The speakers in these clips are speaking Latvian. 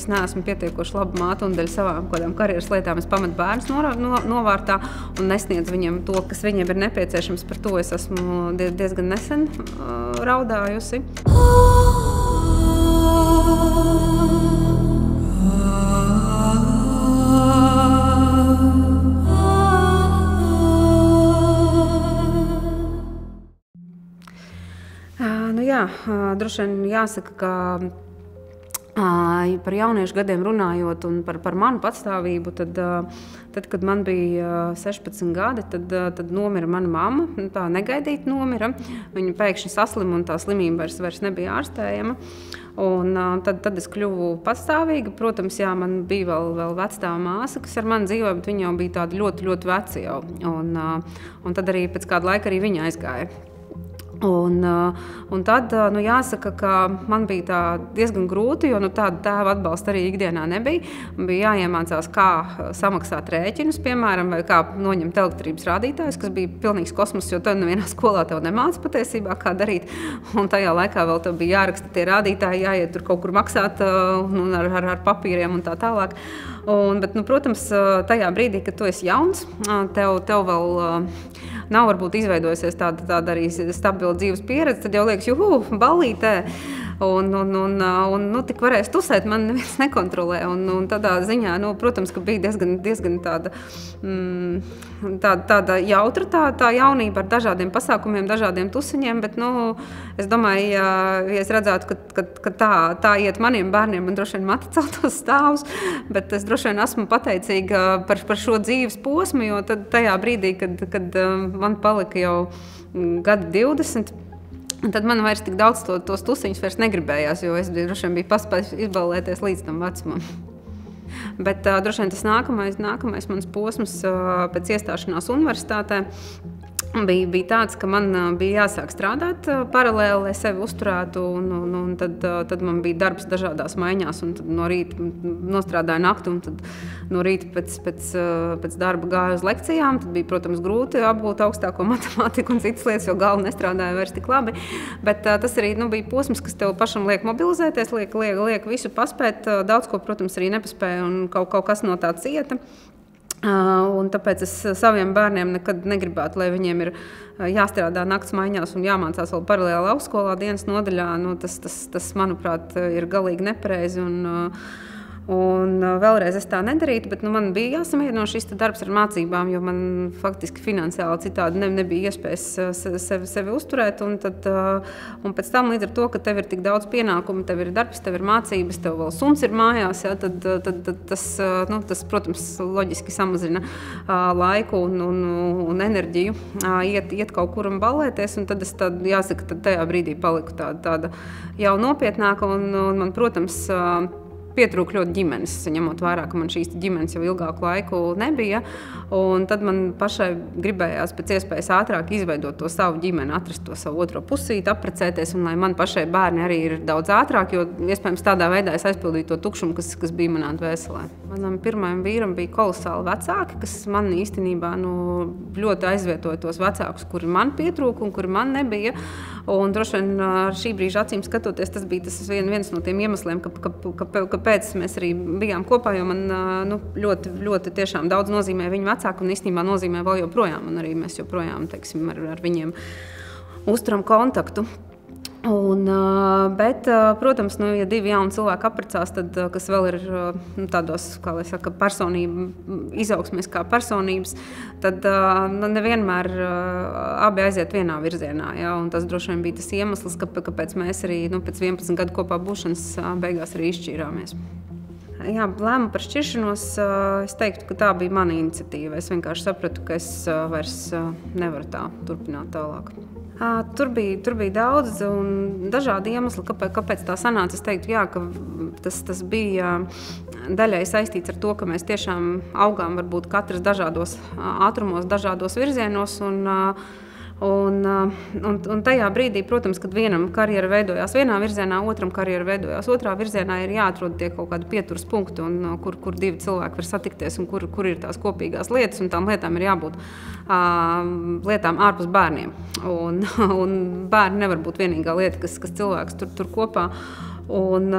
Es neesmu pietiekoši laba māte un dēļ savām kādām karjeras lietām es pametu bērnus novārtā un nesniedzu viņiem to, kas viņiem ir nepieciešams. Par to es esmu diezgan nesen raudājusi. Nu jā, droši vien jāsaka, ka par jauniešu gadiem runājot un par manu patstāvību, tad, kad man bija 16 gadi, tad nomira mana mamma, tā negaidīt nomira. Viņa pēkšņi saslima un tā slimība vairs nebija ārstējama. Un tad es kļuvu patstāvīga. Protams, jā, man bija vēl vecā māsa, kas ar mani dzīvoja, bet viņa jau bija tāda ļoti, ļoti veca jau. Un tad arī pēc kāda laika arī viņa aizgāja. Un tad, nu jāsaka, ka man bija tā diezgan grūti, jo nu tāda tēva atbalsta arī ikdienā nebija. Man bija jāiemācās, kā samaksāt rēķinus, piemēram, vai kā noņemt elektrības rādītājus, kas bija pilnīgs kosmos, jo tad nevienā skolā tev nemāca patiesībā, kā darīt. Un tajā laikā vēl tev bija jāraksta tie rādītāji, jāiet tur kaut kur maksāt ar papīriem un tā tālāk. Bet, nu, protams, tajā brīdī, kad tu esi jauns, tev vēl nav varbūt izveidojusies tāda arī stabila dzīves pieredze, tad jau liekas, juhu, ballītē. Un nu, tik varēs tusēt, man neviens nekontrolē. Un tādā ziņā, nu, protams, ka bija diezgan tāda jautra tā jaunība ar dažādiem pasākumiem, dažādiem tusiņiem, bet, nu, es domāju, ja es redzētu, ka tā iet maniem bērniem, man droši vien mati celtos stāvus, bet es droši vien esmu pateicīga par šo dzīves posmu, jo tad tajā brīdī, kad man palika jau gadi 20, tad man vairs tik daudz tos tusiņus vairs negribējās, jo es droši vien biju paspējis izballēties līdz tam vecumam. Bet droši vien tas nākamais mans posms pēc iestāšanās universitātē bija tāds, ka man bija jāsāk strādāt paralēli, lai sevi uzturētu, un tad man bija darbs dažādās maiņās, un tad no rīta nostrādāju nakti, un tad no rīta pēc darba gāju uz lekcijām. Tad bija, protams, grūti apgūt augstāko matemātiku un citas lietas, jo galva nestrādāja vairs tik labi, bet tas arī bija posms, kas tev pašam liek mobilizēties, liek visu paspēt, daudz ko, protams, arī nepaspēja, un kaut kas no tā cieta. Un tāpēc es saviem bērniem nekad negribētu, lai viņiem ir jāstrādā nakts maiņās un jāmācās vēl paralēli augstskolā dienas nodaļā. Tas, manuprāt, ir galīgi nepareizi. Un vēlreiz es tā nedarītu, bet man bija jāsamierino šis darbs ar mācībām, jo man faktiski finansiāli citādi nebija iespējas sevi uzturēt. Un pēc tam līdz ar to, ka tev ir tik daudz pienākumu, tev ir darbs, tev ir mācības, tev vēl suns ir mājās, tad tas, protams, loģiski samazina laiku un enerģiju iet kaut kur un ballēties. Un tad es, jāsaka, tajā brīdī paliku tāda jau nopietnāka un man, protams, pietrūka ļoti ģimenes, ņemot vērā, ka man šīs ģimenes jau ilgāku laiku nebija. Un tad man pašai gribējās pēc iespējas ātrāk izveidot to savu ģimeni, atrast to savu otro pusīti, apprecēties, un lai man pašai bērni arī ir daudz ātrāk, jo iespējams tādā veidā es aizpildīju to tukšumu, kas bija manā dvēselē. Manam pirmajam vīram bija kolosāli vecāki, kas man īstenībā ļoti aizvietoja tos vecākus, kuri man pietrūka un kuri man nebija. Un droši vien ar šī brīža acīm skatoties, tas bija viens no tiem iemesliem, kāpēc mēs arī bijām kopā, jo man ļoti, ļoti tiešām daudz nozīmē viņa vecāku un īstenībā nozīmē vēl joprojām, un arī mēs joprojām, teiksim, ar viņiem uzturam kontaktu. Bet, protams, ja divi jauni cilvēki apprecās, kas vēl ir tādos, kā lai saka, izaugsmēs kā personības, tad nevienmēr abi aiziet vienā virzienā. Tas droši vien bija tas iemesls, kāpēc mēs arī pēc 11 gadu kopā būšanas beigās arī izšķīrāmies. Jā, lēmu par šķiršanos, es teiktu, ka tā bija mana iniciatīva. Es vienkārši sapratu, ka es vairs nevaru tā turpināt tālāk. Tur bija daudz un dažādi iemesli, kāpēc tā sanāca. Es teiktu, jā, ka tas bija daļai saistīts ar to, ka mēs tiešām augām varbūt katrs dažādos ātrumos, dažādos virzienos. Un tajā brīdī, protams, kad vienam karjera veidojās vienā virzienā, otram karjera veidojās otrā virzienā, ir jāatrod tie kaut kādi pieturas punkti, kur divi cilvēki var satikties un kur ir tās kopīgās lietas, un tām lietām ir jābūt lietām ārpus bērniem. Un bērni nevar būt vienīgā lieta, kas cilvēks tur kopā. Un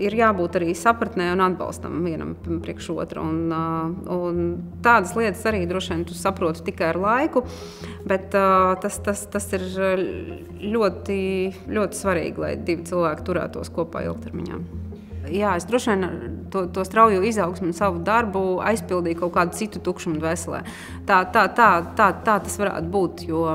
ir jābūt arī sapratnē un atbalstam vienam priekš otru. Un tādas lietas arī droši vien tu saproti tikai ar laiku, bet tas ir ļoti, ļoti svarīgi, lai divi cilvēki turētos kopā ilgtermiņā. Jā, es droši vien to strauju izaugsmu un savu darbu aizpildīju kaut kādu citu tukšumu dvēselē. Tā tas varētu būt, jo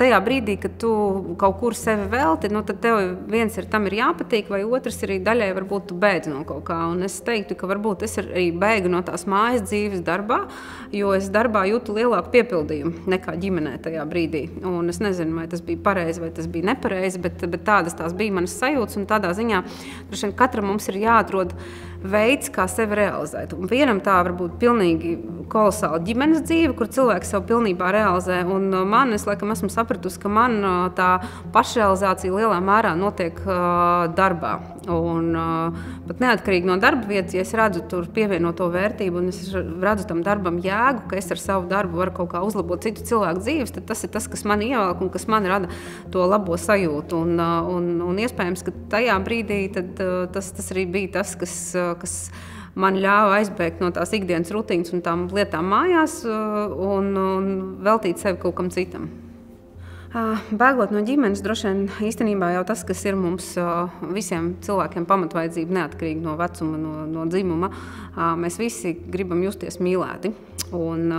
tajā brīdī, kad tu kaut kur sevi velti, nu, tad tev viens ir tam ir jāpatīk, vai otrs ir daļai varbūt tu bēdzi no kaut kā. Un es teiktu, ka varbūt es arī bēgu no tās mājas dzīves darbā, jo es darbā jūtu lielāku piepildījumu nekā ģimenē tajā brīdī. Un es nezinu, vai tas bija pareizi, vai tas bija nepareizi, bet tās bija manas sajūtas. Un tādā ziņā katram mums ir jāatrod veids, kā sevi realizēt. Un vienam tā var būt pilnīgi kolosāla ģimenes dzīve, kur cilvēks sev pilnībā realizē. Un man, es laikam esmu sapratusi, ka man tā pašrealizācija lielā mērā notiek darbā. Un pat neatkarīgi no darba vietas, ja es redzu tur pievienoto vērtību un es redzu tam darbam jēgu, ka es ar savu darbu varu kaut kā uzlabot citu cilvēku dzīves, tad tas ir tas, kas man ievelk un kas man rada to labo sajūtu. Un iespējams, ka tajā brīdī tad tas arī bija tas, kas man ļāva aizbēgt no tās ikdienas rutīnas un tām lietām mājās un veltīt sevi kaut kam citam. Bēgot no ģimenes, droši vien īstenībā jau tas, kas ir mums visiem cilvēkiem pamatvajadzība, neatkarīgi no vecuma, no dzimuma, mēs visi gribam justies mīlēti. Un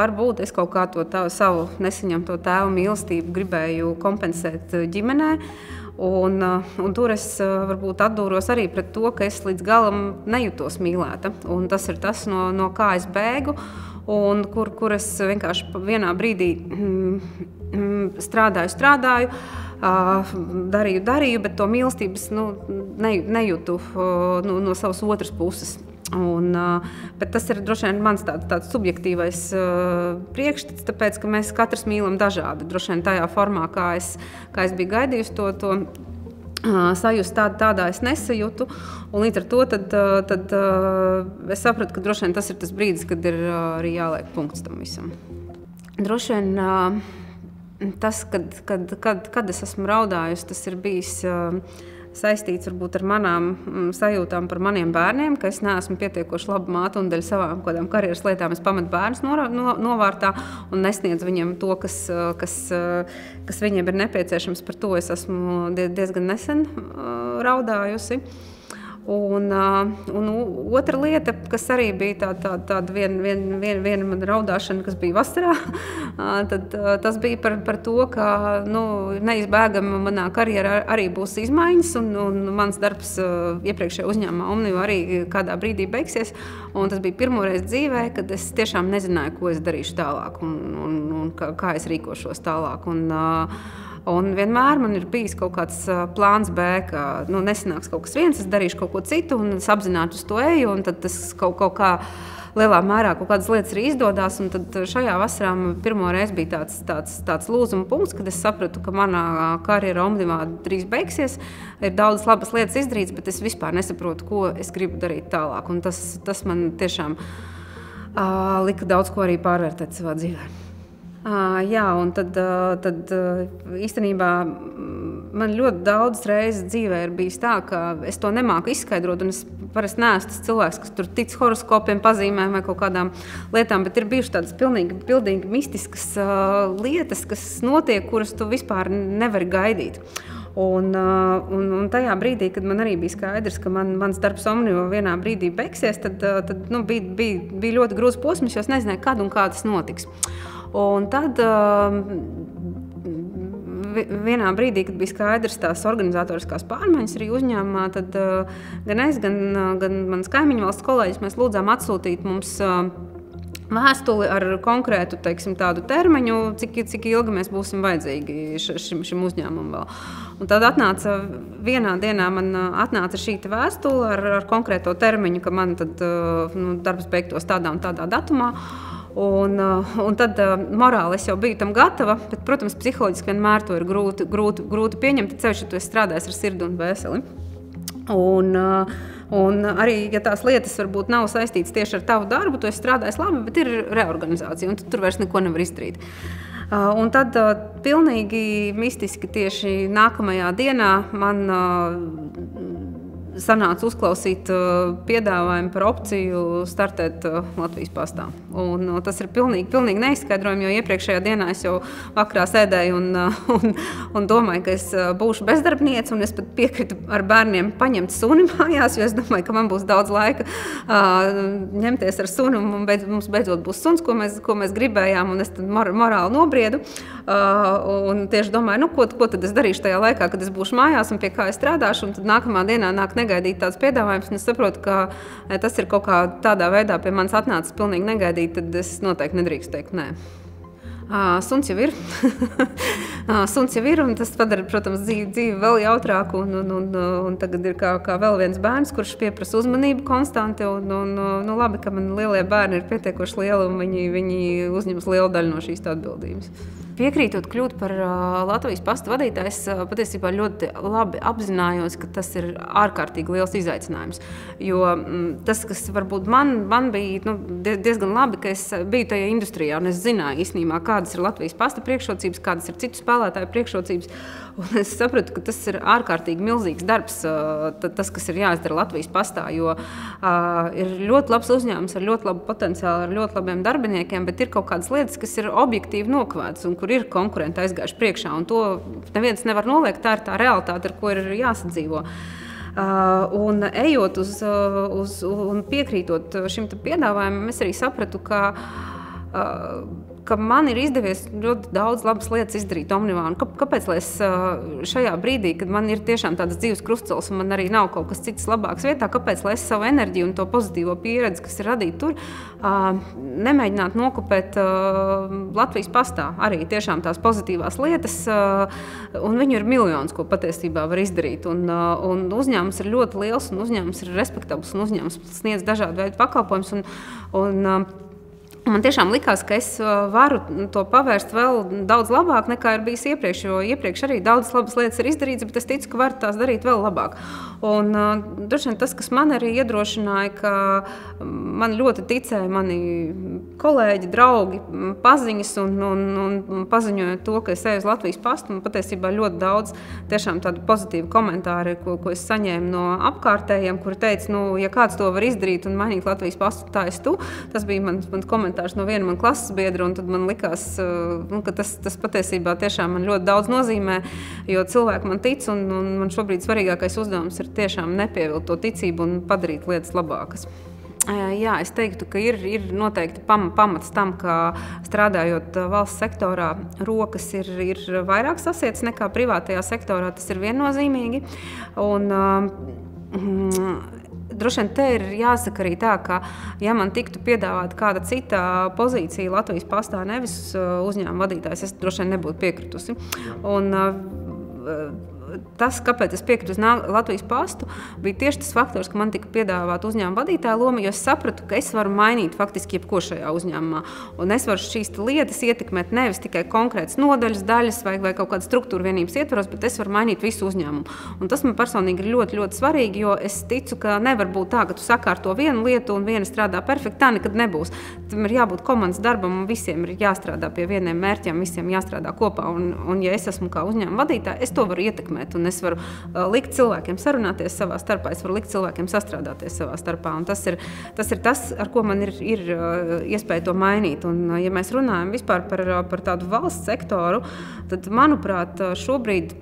varbūt es kaut kā to savu nesaņemto tēvu mīlestību gribēju kompensēt ģimenē. Un tur es varbūt atdūros arī pret to, ka es līdz galam nejūtos mīlēta. Un tas ir tas, no kā es bēgu, un kur es vienkārši vienā brīdī strādāju, darīju, bet to mīlestības nejūtu no savas otras puses. Bet tas ir droši vien mans tāds subjektīvais priekšstats, tāpēc, ka mēs katrs mīlam dažādi. Droši vien tajā formā, kā es biju gaidījusi to sajūtu, tādā es nesajūtu. Līdz ar to tad es sapratu, ka droši vien tas ir tas brīdis, kad ir arī jāliek punkts tam visam. Droši vien tas, kad es esmu raudājusi, tas ir bijis saistīts varbūt ar manām sajūtām par maniem bērniem, ka es neesmu pietiekoši laba māte un dēļ savām kādām karjeras lietām es pametu bērnus novārtā un nesniedzu viņiem to, kas viņiem ir nepieciešams. Par to es esmu diezgan nesen raudājusi. Un otra lieta, kas arī bija tāda viena man raudāšana, kas bija vasarā, tad tas bija par to, ka neizbēgama manā karjerā arī būs izmaiņas, un mans darbs iepriekšējā uzņēmumā Omnivā arī kādā brīdī beigsies, un tas bija pirmoreiz dzīvē, kad es tiešām nezināju, ko es darīšu tālāk, un kā es rīkošos tālāk. Un vienmēr man ir bijis kaut kāds plāns B, ka nesanāks kaut kas viens, es darīšu kaut ko citu un es apzinātu uz to eju, un tad tas kaut kā lielā mērā kaut kādas lietas arī izdodās. Un tad šajā vasarā pirmoreiz bija tāds lūzuma punkts, kad es sapratu, ka manā karjera Omnivā drīz beigsies, ir daudz labas lietas izdarīts, bet es vispār nesaprotu, ko es gribu darīt tālāk. Un tas man tiešām lika daudz ko arī pārvērtēt savā dzīvē. Jā, un tad īstenībā man ļoti daudz reizes dzīvē ir bijis tā, ka es to nemāku izskaidrot, un es parasti neesmu tas cilvēks, kas tur tic horoskopiem, pazīmēm vai kaut kādām lietām, bet ir bijušas tādas pilnīgi mistiskas lietas, kas notiek, kuras tu vispār nevari gaidīt. Un tajā brīdī, kad man arī bija skaidrs, ka mans darbs Omnivā vienā brīdī beigsies, tad bija ļoti grūts posms, jo es nezināju, kad un kā tas notiks. Un tad vienā brīdī, kad bija skaidrs tās organizatoriskās pārmaiņas arī uzņēmumā, tad gan es, gan mans kaimiņvalsts kolēģis, mēs lūdzām atsūtīt mums vēstuli ar konkrētu, teiksim, tādu termiņu, cik ilgi mēs būsim vajadzīgi šim uzņēmumam vēl. Un tad atnāca, vienā dienā man atnāca šī vēstule ar konkrēto termiņu, ka man tad darbs beigtos tādā un tādā datumā. Un tad morāli es jau biju tam gatava, bet, protams, psiholoģiski vienmēr to ir grūti pieņemt, ceļš, ja tu esi strādājis ar sirdi un dvēseli. Un arī, ja tās lietas varbūt nav saistītas tieši ar tavu darbu, tu esi strādājis labi, bet ir reorganizācija, un tu tur vairs neko nevar izdarīt. Un tad pilnīgi mistiski tieši nākamajā dienā man sanāca uzklausīt piedāvājumu par opciju startēt Latvijas pastā. Un tas ir pilnīgi neizskaidrojami, jo iepriekšējā dienā es jau vakarā sēdēju un domāju, ka es būšu bezdarbniece, un es pat piekritu ar bērniem paņemt suni mājās, jo es domāju, ka man būs daudz laika ņemties ar suni, un mums beidzot būs suns, ko mēs gribējām, un es tad morāli nobriedu. Un tieši domāju, nu, ko tad es darīšu tajā laikā, kad es būšu mājās un pie kā es strādāšu, un tad nākamā dienā nāk negaidīt tāds piedāvājums, un es saprotu, ka tas ir kaut kā tādā veidā pie manis atnācis pilnīgi negaidīt, tad es noteikti nedrīkst teikt nē. Suns jau ir. Suns jau ir, un tas padara, protams, dzīvi vēl jautrāku, un tagad ir kā vēl viens bērns, kurš pieprasa uzmanību konstanti, un nu labi, ka man lielie bērni ir pietiekoši lieli, un viņi uzņems lielu daļu no šīs atbildības. Piekrītot kļūt par Latvijas pasta vadītāju, es patiesībā ļoti labi apzinājos, ka tas ir ārkārtīgi liels izaicinājums. Jo tas, kas varbūt man bija diezgan labi, ka es biju tajā industrijā, un es zināju īstenībā, kādas ir Latvijas pasta priekšrocības, kādas ir citu spēlētāju priekšrocības. Un es sapratu, ka tas ir ārkārtīgi milzīgs darbs, tas, kas ir jāizdara Latvijas pastā, jo ir ļoti labs uzņēmums ar ļoti labu potenciālu, ar ļoti labiem darbiniekiem, bet ir kaut kādas lietas, kas ir objektīvi nokavētas un kur ir konkurenti aizgājuši priekšā, un to neviens nevar noliekt, tā ir tā realitāte, ar ko ir jāsadzīvo. Un ejot un piekrītot šim piedāvājumam, es arī sapratu, ka man ir izdevies ļoti daudz labas lietas izdarīt Omnivānu. Kāpēc, lai es šajā brīdī, kad man ir tiešām tāds dzīves krustcelis un man arī nav kaut kas cits labāks vietā, kāpēc, lai es savu enerģiju un to pozitīvo pieredzi, kas ir radīta tur, nemēģinātu nokopēt Latvijas pastā arī tiešām tās pozitīvās lietas, un viņu ir miljons, ko patiesībā var izdarīt. Un uzņēmums ir ļoti liels, un uzņēmums ir respektabls, un uzņēmums sniedz dažādu veidu pakalpojumus, un man tiešām likās, ka es varu to pavērst vēl daudz labāk, nekā ir bijis iepriekš, jo iepriekš arī daudz labas lietas ir izdarīts, bet es ticu, ka varu tās darīt vēl labāk. Un droši vien tas, kas man arī iedrošināja, ka man ļoti ticēja mani kolēģi, draugi, paziņas, un paziņoja to, ka es eju uz Latvijas pastu, un patiesībā ļoti daudz tiešām tādu pozitīvu komentāru, ko es saņēmu no apkārtējiem, kuri teica, nu, ja kāds to var izdarīt un mainīt Latvijas pastu, tā es tu. Tas bija mans komentārs no viena man klases biedra, un tad man likās, ka tas patiesībā tiešām man ļoti daudz nozīmē, jo cilvēki man tic, un man šobrīd svarīgākais uzdevums ir tiešām nepievilt to ticību un padarīt lietas labākas. Jā, es teiktu, ka ir noteikti pamats tam, ka strādājot valsts sektorā, rokas ir vairāk sasietas nekā privātajā sektorā, tas ir viennozīmīgi, un droši vien te ir jāsaka arī tā, ka, ja man tiktu piedāvāt kāda cita pozīcija Latvijas pastā, nevis uzņēmuma vadītājs, es droši vien nebūtu piekritusi. Tas, kāpēc es piekrītu uz Latvijas pastu, bija tieši tas faktors, ka man tika piedāvāta uzņēmuma vadītāja loma, jo es sapratu, ka es varu mainīt faktiski jebko šajā uzņēmumā. Un es varu šīs lietas ietekmēt nevis tikai konkrētas nodaļas daļas vai kaut kāda struktūra vienības ietvaros, bet es varu mainīt visu uzņēmumu. Un tas man personīgi ir ļoti, ļoti svarīgi, jo es ticu, ka nevar būt tā, ka tu sakārto vienu lietu un viena strādā perfekti, tā nekad nebūs. Tam ir jābūt komandas darbam, un visiem ir jāstrādā pie vieniem mērķiem, visiem jāstrādā kopā, un ja es esmu kā uzņēmuma vadītāja, es to varu ietekmēt. Un es varu likt cilvēkiem sarunāties savā starpā, es varu likt cilvēkiem sastrādāties savā starpā. Un tas ir tas, ar ko man ir iespēja to mainīt. Un, ja mēs runājam vispār par tādu valsts sektoru, tad, manuprāt, šobrīd,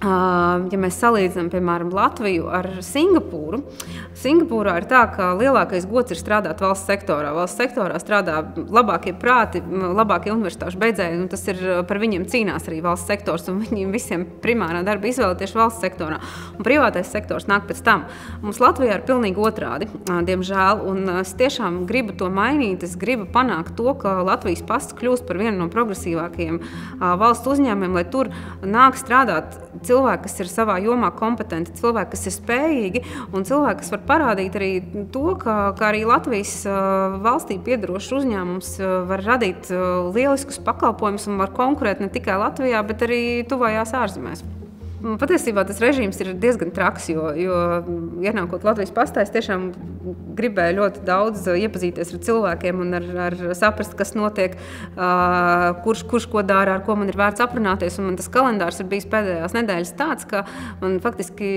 ja mēs salīdzinām, piemēram, Latviju ar Singapūru, Singapūrā ir tā, ka lielākais gods ir strādāt valsts sektorā. Valsts sektorā strādā labākie prāti, labākie universitāšu beidzēji, un tas ir, par viņiem cīnās arī valsts sektors, un viņiem visiem primārā darba izvēle tieši valsts sektorā. Un privātais sektors nāk pēc tam. Mums Latvijā ir pilnīgi otrādi, diemžēl, un es tiešām gribu to mainīt, es gribu panākt to, ka Latvijas pasts kļūst par vienu no progresīvākajiem valsts uzņēmumiem, lai tur nāk strādāt cilvēki, kas ir savā jomā kompetenti, cilvēki, kas ir spējīgi, un cilvēki, kas var parādīt arī to, ka arī Latvijas valstī piedarošs uzņēmums var radīt lieliskus pakalpojumus un var konkurēt ne tikai Latvijā, bet arī tuvajās ārzemēs. Patiesībā tas režīms ir diezgan traks, jo ienākot Latvijas pastā, es tiešām gribēju ļoti daudz iepazīties ar cilvēkiem un ar saprast, kas notiek, kurš ko dara, ar ko man ir vērts aprunāties. Un man tas kalendārs ir bijis pēdējās nedēļas tāds, ka man faktiski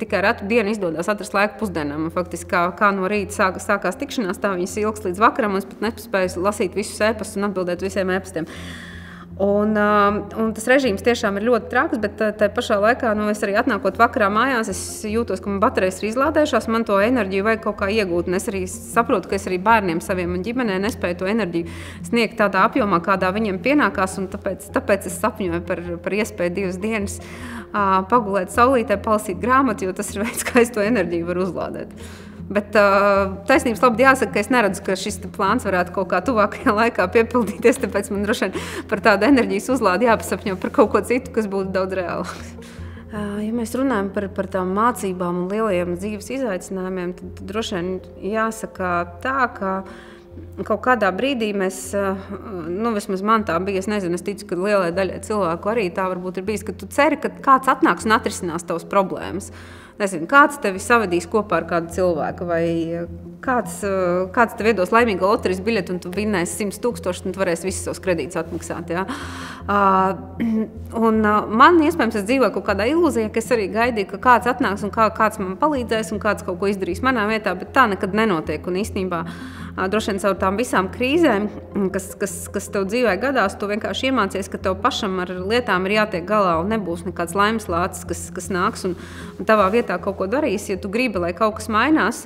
tikai retu dienu izdodas atrast laiku pusdienām. Faktiski kā no rīta sākās tikšanās, tā viņas ilgs līdz vakaram, un es pat nespēju lasīt visus e-pastus un atbildēt visiem e-pastiem. Un tas režīms tiešām ir ļoti traks, bet tajā pašā laikā, es arī atnākot vakarā mājās, es jūtos, ka man baterijas ir izlādējušās, man to enerģiju vajag kaut kā iegūt, un es arī saprotu, ka es arī bērniem saviem un ģimenē nespēju to enerģiju sniegt tādā apjomā, kādā viņiem pienākās, un tāpēc es sapņoju par iespēju 2 dienas pagulēt saulītē, palasīt grāmatu, jo tas ir veids, kā es to enerģiju varu uzlādēt. Bet taisnības labi jāsaka, ka es neredzu, ka šis plāns varētu kaut kā tuvākajā laikā piepildīties, tāpēc man droši vien par tādu enerģijas uzlādi jāpasapņo par kaut ko citu, kas būtu daudz reālāks. Ja mēs runājam par tām mācībām un lielajiem dzīves izaicinājumiem, tad droši vien jāsaka tā, ka kaut kādā brīdī mēs, vismaz man tā bija, es ticu, ka lielai daļai cilvēku arī tā varbūt ir bijis, ka tu ceri, ka kāds atnāks un atrisinās tavas problēmas. Nezinu, kāds tevi savadīs kopā ar kādu cilvēku, vai kāds tev iedos laimīgo loterijas biļeti un tu vinnēsi 100 000 un tu varēsi visus savus kredītus atmaksāt. Un man, iespējams, es dzīvoju kaut kādā ilūzijā, ka es arī gaidīju, ka kāds atnāks un kāds man palīdzēs un kāds kaut ko izdarīs manā vietā, bet tā nekad nenotiek. Un īstenībā droši vien caur tām visām krīzēm, kas tev dzīvē gadās, tu vienkārši iemācies, ka tev pašam ar lietām ir jātiek galā un nebūs nekāds laimeslācis, kas nāks un tavā vietā kaut ko darīs. Ja tu gribi, lai kaut kas mainās,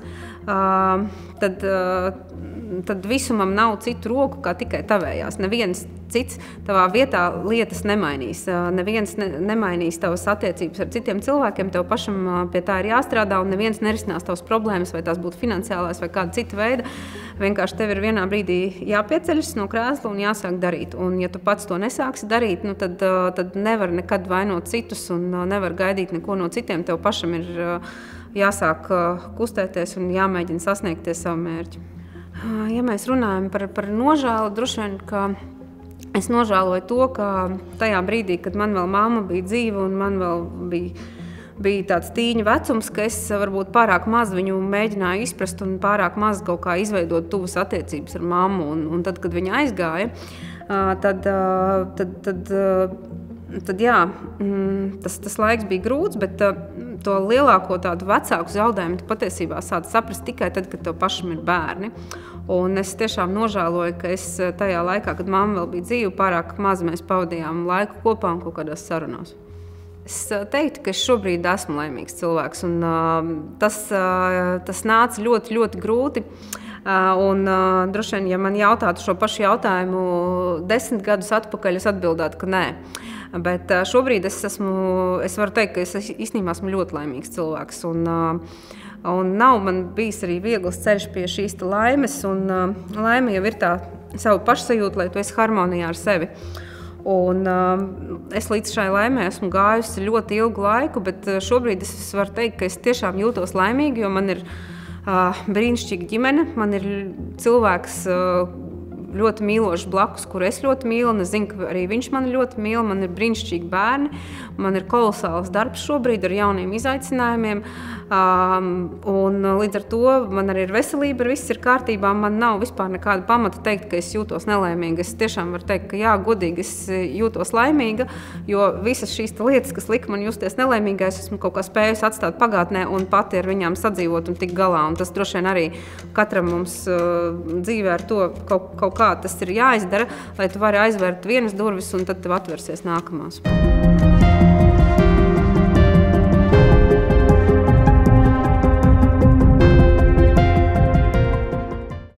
tad visumam nav citu roku kā tikai tavējās. Neviens cits tavā vietā lietas nemainīs. Neviens nemainīs tavas attiecības ar citiem cilvēkiem. Tev pašam pie tā ir jāstrādā un neviens nerisinās tavas problēmas, vai tās būtu finansiālās vai kāda cita veida. Vienkārši tev ir vienā brīdī jāpieceļas no krēsla un jāsāk darīt. Un ja tu pats to nesāksi darīt, tad nevar nekad vainot citus un nevar gaidīt neko no citiem. Tev pašam ir jāsāk kustēties un jāmēģina sasniegties savu mērķi. Ja mēs runājam par nožēlu, droši vien, ka es nožēloju to, ka tajā brīdī, kad man vēl mamma bija dzīva un man vēl bija tāds tīņa vecums, ka es varbūt pārāk maz viņu mēģināju izprast un pārāk maz kaut kā izveidot tuvas attiecības ar mammu. Un tad, kad viņa aizgāja, tad jā, tas laiks bija grūts, bet to lielāko tādu vecāku zaudējumu tu patiesībā sāc saprast tikai tad, kad tev pašam ir bērni. Un es tiešām nožēloju, ka es tajā laikā, kad mamma vēl bija dzīva, pārāk maz mēs pavadījām laiku kopā un kaut kādās sarunās. Es teiktu, ka es šobrīd esmu laimīgs cilvēks, un tas nāca ļoti, ļoti grūti. Un droši vien, ja man jautātu šo pašu jautājumu 10 gadus atpakaļ, es atbildētu, ka nē. Bet šobrīd es varu teikt, ka es īstenībā esmu ļoti laimīgs cilvēks. Un nav man bijis arī viegls ceļš pie šīs laimes, un laime jau ir tā savu pašsajūtu, lai tu esi harmonijā ar sevi. Un es līdz šai laimē esmu gājusi ļoti ilgu laiku, bet šobrīd es varu teikt, ka es tiešām jūtos laimīgi, jo man ir brīnišķīga ģimene, man ir cilvēks ļoti mīlošs blakus, kuru es ļoti mīlu, un es zinu, ka arī viņš mani ļoti mīl, man ir brīnišķīgi bērni, man ir kolosāls darbs šobrīd ar jauniem izaicinājumiem, un līdz ar to man arī ir veselība, viss ir kārtībā, man nav vispār nekāda pamata teikt, ka es jūtos nelaimīga. Es tiešām varu teikt, ka jā, godīgi es jūtos laimīga, jo visas šīs lietas, kas lika man justies nelaimīgai, es esmu kaut kā spējusi atstāt pagātnē un pati ar viņām sadzīvot un tik galā, un tas droši vien arī katram mums dzīvē ar to kaut kā tas ir jāizdara, lai tu vari aizvērt vienas durvis un tad tev atversies nākamās.